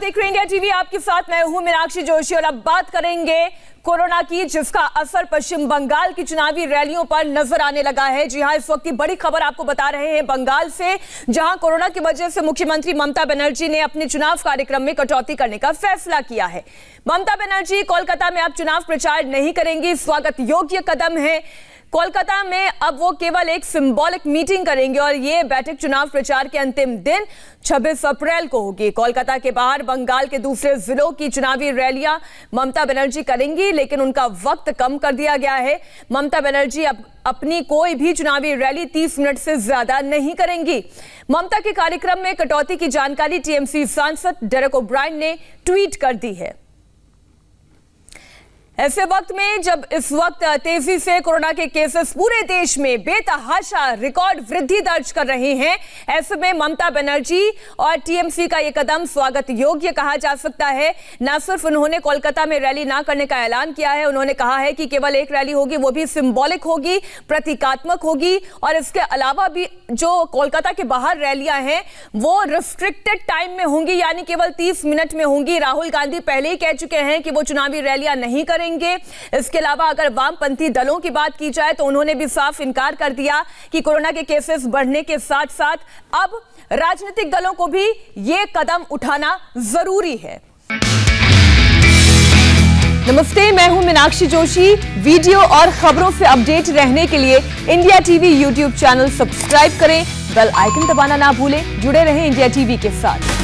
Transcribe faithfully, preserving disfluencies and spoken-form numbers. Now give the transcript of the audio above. देख रहे हैं इंडिया टीवी, आपके साथ मैं हूं मीनाक्षी जोशी। और अब बात करेंगे कोरोना की, जिसका असर पश्चिम बंगाल की चुनावी रैलियों पर नजर आने लगा है। जी हां, इस वक्त की बड़ी खबर आपको बता रहे हैं बंगाल से, जहां कोरोना की वजह से मुख्यमंत्री ममता बनर्जी ने अपने चुनाव कार्यक्रम में कटौती करने का फैसला किया है। ममता बनर्जी कोलकाता में अब चुनाव प्रचार नहीं करेंगी, स्वागत योग्य कदम है। कोलकाता में अब वो केवल एक सिंबॉलिक मीटिंग करेंगे और ये बैठक चुनाव प्रचार के अंतिम दिन छब्बीस अप्रैल को होगी। कोलकाता के बाहर बंगाल के दूसरे जिलों की चुनावी रैलियां ममता बनर्जी करेंगी, लेकिन उनका वक्त कम कर दिया गया है। ममता बनर्जी अब अपनी कोई भी चुनावी रैली तीस मिनट से ज्यादा नहीं करेंगी। ममता के कार्यक्रम में कटौती की जानकारी टीएमसी सांसद डेरेक ओब्राइन ने ट्वीट कर दी है। ऐसे वक्त में, जब इस वक्त तेजी से कोरोना के केसेस पूरे देश में बेतहाशा रिकॉर्ड वृद्धि दर्ज कर रहे हैं, ऐसे में ममता बनर्जी और टीएमसी का ये कदम स्वागत योग्य कहा जा सकता है। न सिर्फ उन्होंने कोलकाता में रैली ना करने का ऐलान किया है, उन्होंने कहा है कि केवल एक रैली होगी, वो भी सिंबॉलिक होगी, प्रतीकात्मक होगी। और इसके अलावा भी जो कोलकाता के बाहर रैलियां हैं वो रिस्ट्रिक्टेड टाइम में होंगी, यानी केवल तीस मिनट में होंगी। राहुल गांधी पहले ही कह चुके हैं कि वो चुनावी रैलियां नहीं करेंगे। इसके अलावा अगर वामपंथी दलों की बात की जाए तो उन्होंने भी साफ इनकार कर दिया कि कोरोना के केसेस बढ़ने के साथ साथ अब राजनीतिक दलों को भी ये कदम उठाना जरूरी है। नमस्ते, मैं हूं मीनाक्षी जोशी। वीडियो और खबरों से अपडेट रहने के लिए India TV YouTube channel subscribe करें, बेल आइकन दबाना ना भूलें। जुड़े रहें इंडिया टीवी के साथ।